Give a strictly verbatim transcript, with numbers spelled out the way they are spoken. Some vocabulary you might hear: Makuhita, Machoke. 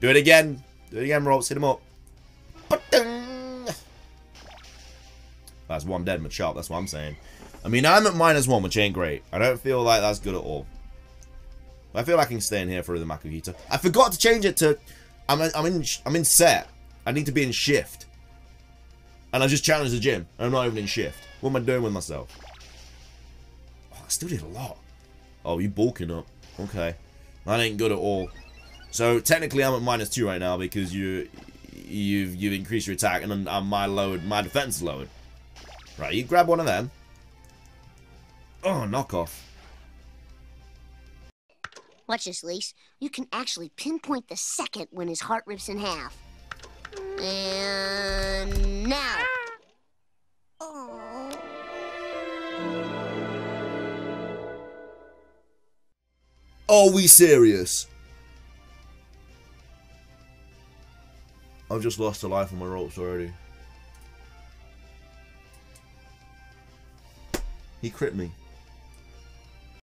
Do it again. Do it again, Ropes. Hit him up. That's one dead Machoke. That's what I'm saying. I mean, I'm at minus one, which ain't great. I don't feel like that's good at all. But I feel like I can stay in here for the Makuhita. I forgot to change it to... I'm in, I'm in I'm in set. I need to be in shift. And I just challenged the gym. I'm not even in shift. What am I doing with myself? Oh, I still did a lot. Oh, you bulking up. Okay. That ain't good at all. So, technically, I'm at minus two right now because you, you've you've increased your attack and I'm, my load, my defense is lowered. Right, you grab one of them. Oh, knock off. Watch this, Lise. You can actually pinpoint the second when his heart rips in half. And now. Oh. Are we serious? I've just lost a life on my ropes already. He crit me.